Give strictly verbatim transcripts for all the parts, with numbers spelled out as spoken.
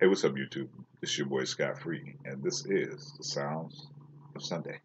Hey, what's up, YouTube? It's your boy, Scott Free, and this is The Sounds of Sunday.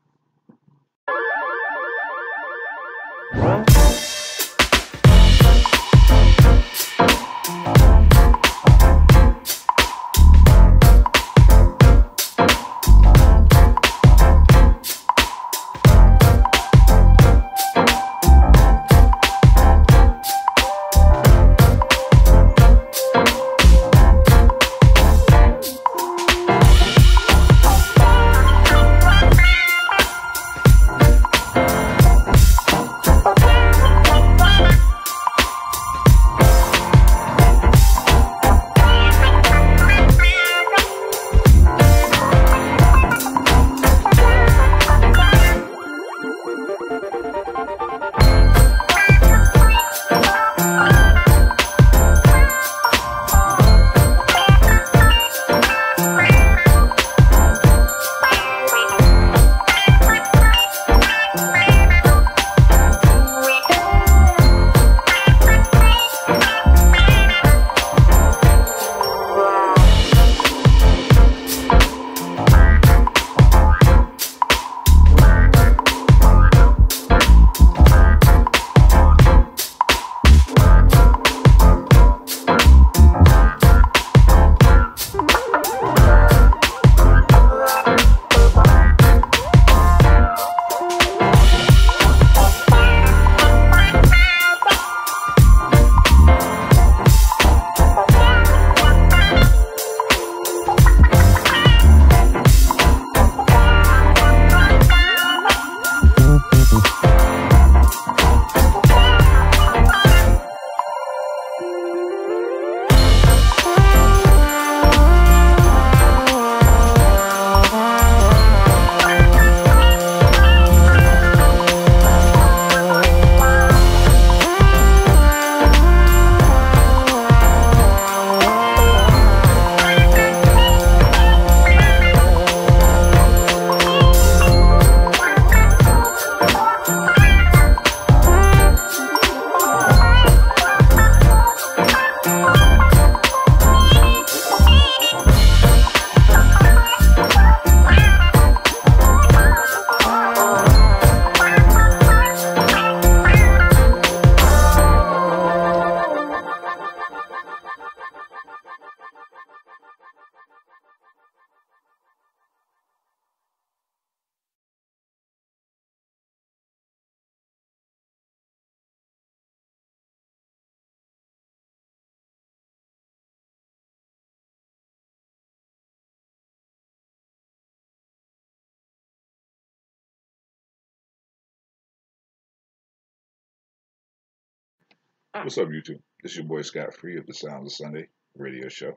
What's up, YouTube? This is your boy, Scott Free of The Sounds of Sunday radio show.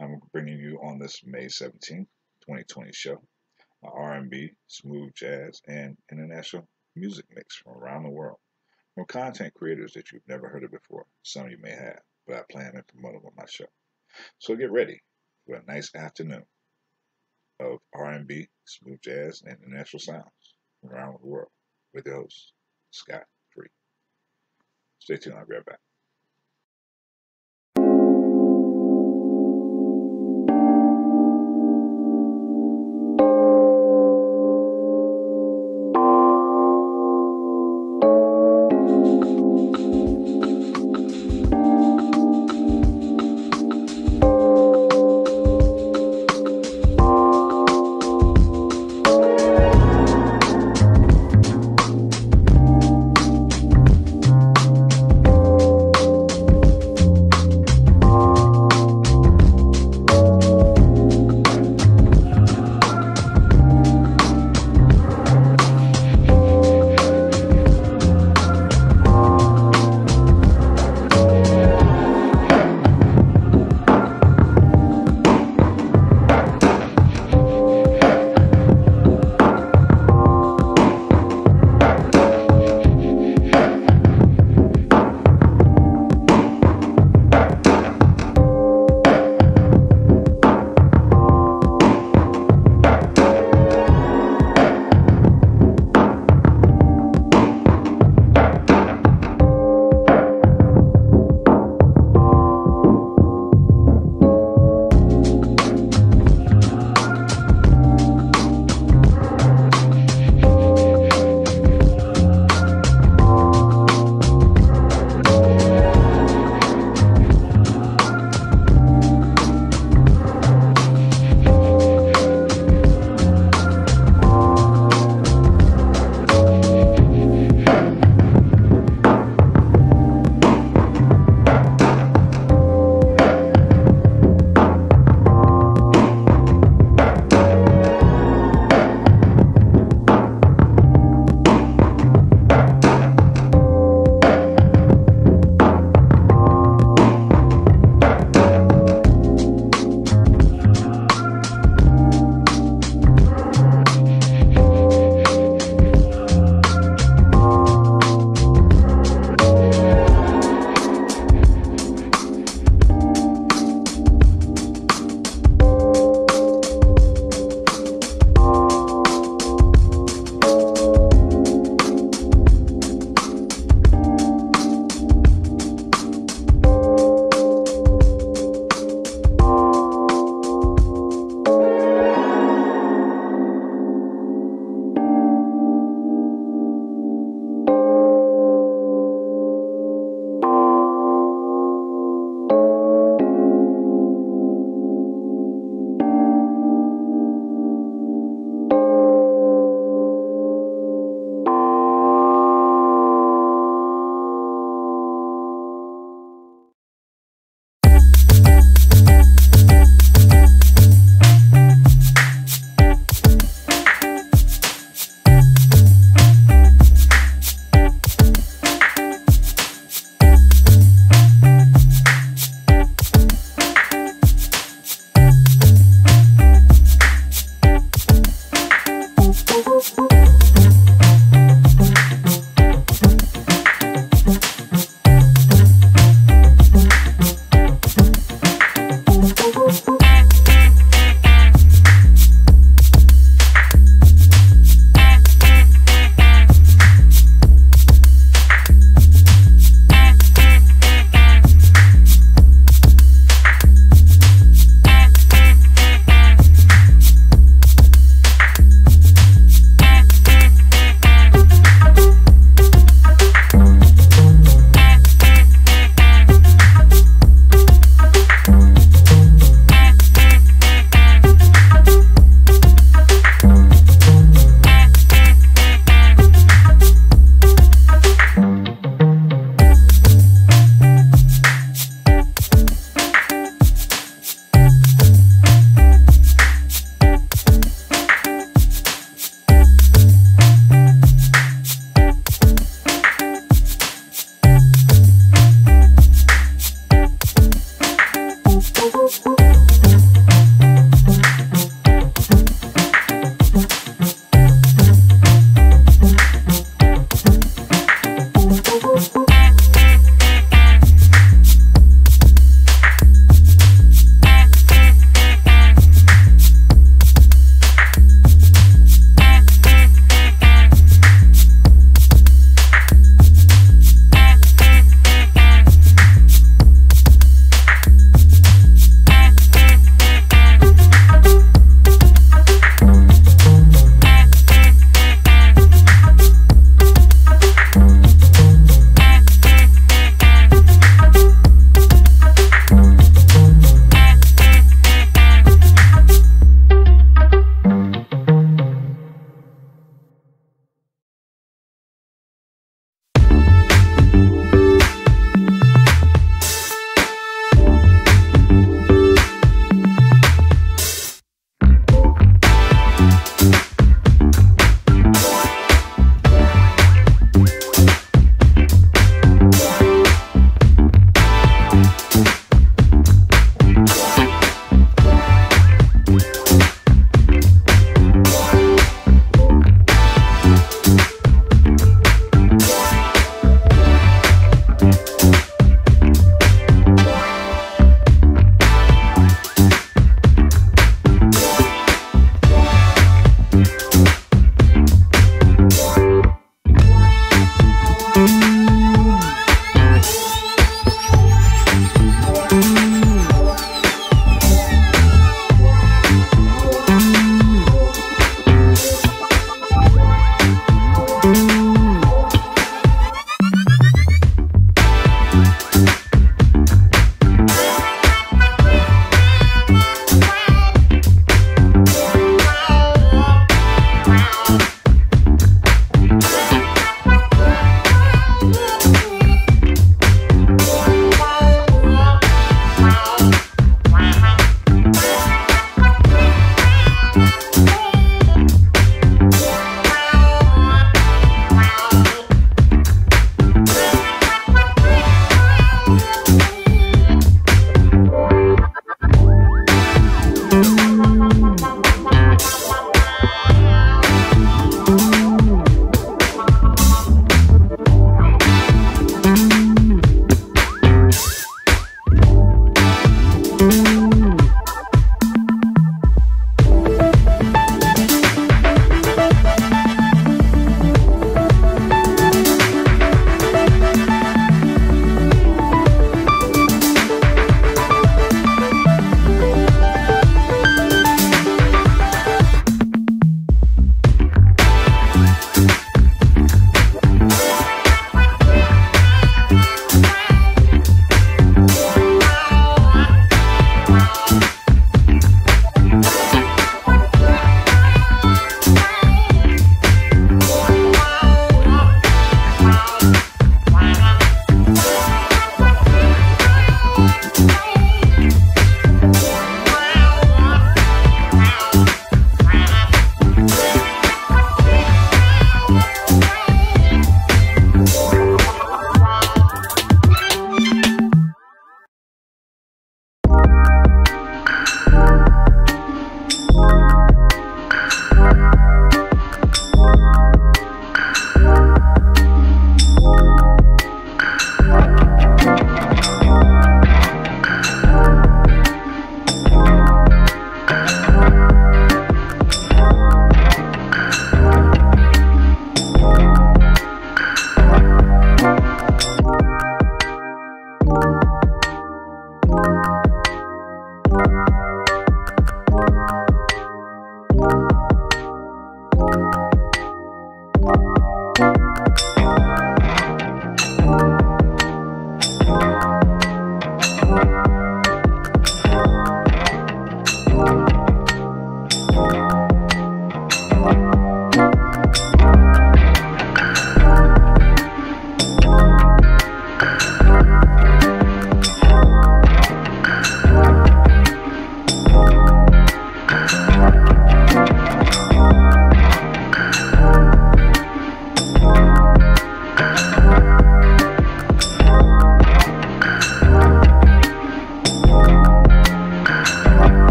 I'm bringing you on this May seventeenth, twenty twenty show, my R and B, smooth jazz, and international music mix from around the world, from content creators that you've never heard of before. Some you may have, but I plan to promote them on my show. So get ready for a nice afternoon of R and B, smooth jazz, and international sounds from around the world with your host, Scott. Stay tuned, I'll be right back.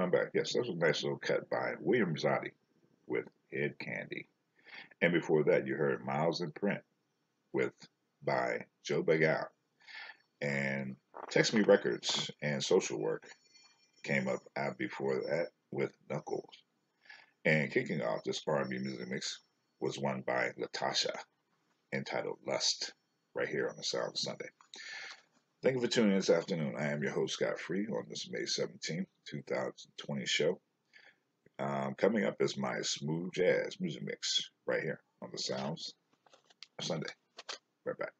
comeback. Yes, that was a nice little cut by William Rosati with Head Candy. And before that, you heard Miles in Print with by Joe Bagale. And Text Me Records and Social Work came up out before that with Knuckles. And kicking off this R and B music mix was one by Latasha entitled Lust, right here on The Sounds of Sunday. Thank you for tuning in this afternoon. I am your host, Scott Free, on this May seventeenth, two thousand twenty show. Um, coming up is my smooth jazz music mix right here on The Sounds of Sunday. Right back.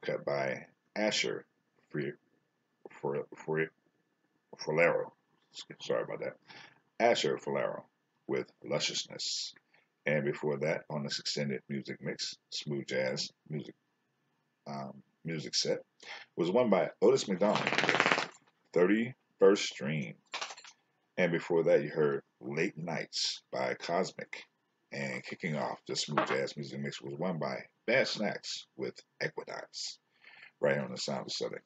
Cut by Asher Free for for Fulero. Sorry about that. Asher Fulero with Lusciousness. And before that, on this extended music mix, smooth jazz music um, music set was won by Otis McDonald with Thirty First Dream. And before that, you heard Late Nights by Cosmic. And kicking off the smooth jazz music mix was won by Bad Snacks with Equinox, right here on The Sounds of Sunday.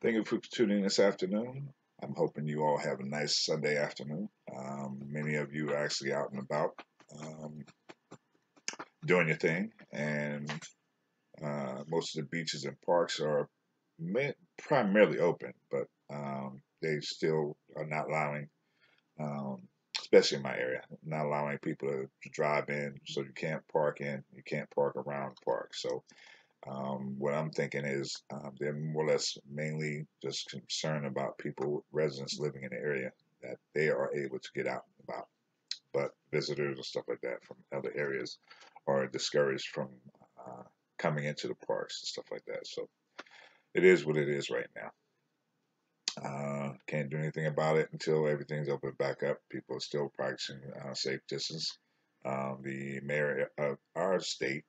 Thank you for tuning in this afternoon. I'm hoping you all have a nice Sunday afternoon. Um, many of you are actually out and about um, doing your thing, and uh, most of the beaches and parks are primarily open, but um, they still are not allowing um, especially in my area, not allowing people to drive in, so you can't park in, you can't park around the park. So um, what I'm thinking is um, they're more or less mainly just concerned about people, residents living in the area, that they are able to get out and about. But visitors and stuff like that from other areas are discouraged from uh, coming into the parks and stuff like that. So it is what it is right now. Uh, can't do anything about it until everything's opened back up. People are still practicing uh, safe distance. Um, the mayor of our state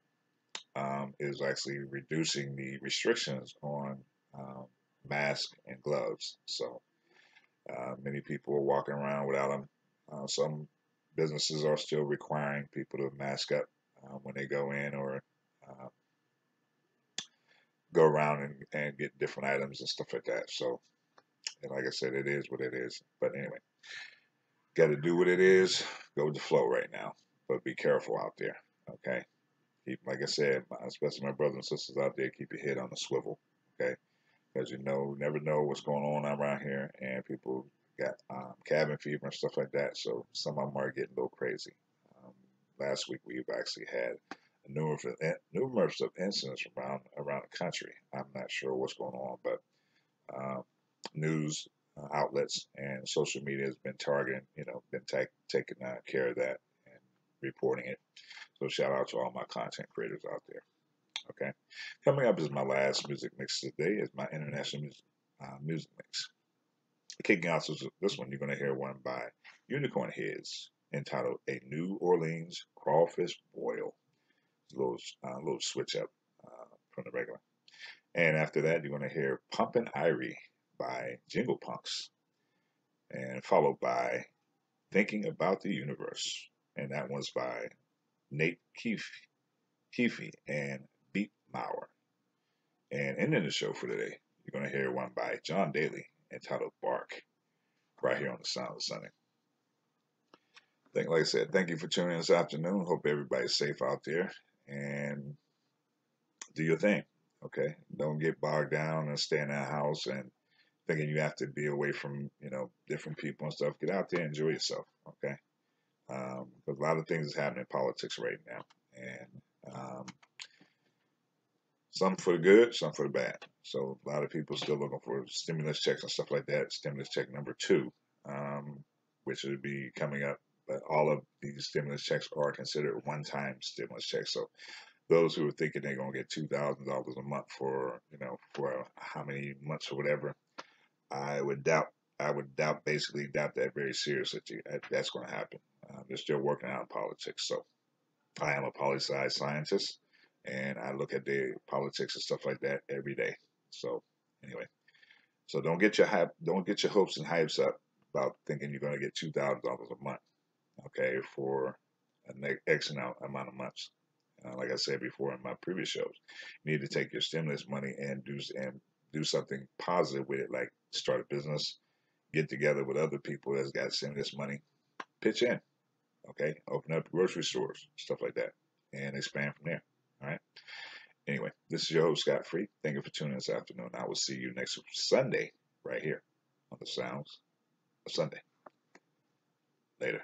um, is actually reducing the restrictions on um, masks and gloves. So uh, many people are walking around without them. Uh, some businesses are still requiring people to mask up uh, when they go in or uh, go around and, and get different items and stuff like that. So and like I said, it is what it is. But anyway, got to do what it is. Go with the flow right now. But be careful out there, okay? Keep, like I said, especially my brothers and sisters out there, keep your head on the swivel, okay? Because you know, never know what's going on around here. And people got um, cabin fever and stuff like that. So some of them are getting a little crazy. Um, last week, we've actually had a numerous, numerous of incidents around, around the country. I'm not sure what's going on, but Um, news uh, outlets, and social media has been targeting, you know, been ta taking uh, care of that and reporting it. So shout out to all my content creators out there. Okay, coming up is my last music mix today, is my international music, uh, music mix. Kicking out this one, you're going to hear one by Unicorn Heads entitled A New Orleans Crawfish Boil. It's a little, uh, little switch up uh, from the regular. And after that, you're going to hear Pumpin' Irie by Jingle Punks, and followed by Thinking About the Universe. And that one's by Nate Keefe, Keefe and Beat Mauer. And ending the show for today, you're going to hear one by John Daly entitled Bark, right here on The Sounds of Sunday. I think, like I said, thank you for tuning in this afternoon. Hope everybody's safe out there, and do your thing. Okay, don't get bogged down and stay in that house and thinking you have to be away from, you know, different people and stuff. Get out there, enjoy yourself. Okay, um, because a lot of things is happening in politics right now, and um, some for the good, some for the bad. So a lot of people still looking for stimulus checks and stuff like that. Stimulus check number two, um, which would be coming up. But all of these stimulus checks are considered one-time stimulus checks. So those who are thinking they're going to get two thousand dollars a month for, you know, for how many months or whatever, I would doubt, I would doubt, basically doubt that very seriously. That's going to happen. Um, they're still working out in politics. So I am a poli-sci scientist, and I look at the politics and stuff like that every day. So anyway, so don't get your hype, don't get your hopes and hypes up about thinking you're going to get two thousand dollars a month. Okay, for an X amount of months. Uh, like I said before in my previous shows, you need to take your stimulus money and do and do something positive with it, like start a business, get together with other people that's got stimulus money, pitch in, okay, open up grocery stores, stuff like that, and expand from there. All right. Anyway, this is your host, Scott Free. Thank you for tuning in this afternoon. I will see you next Sunday right here on The Sounds of Sunday. Later.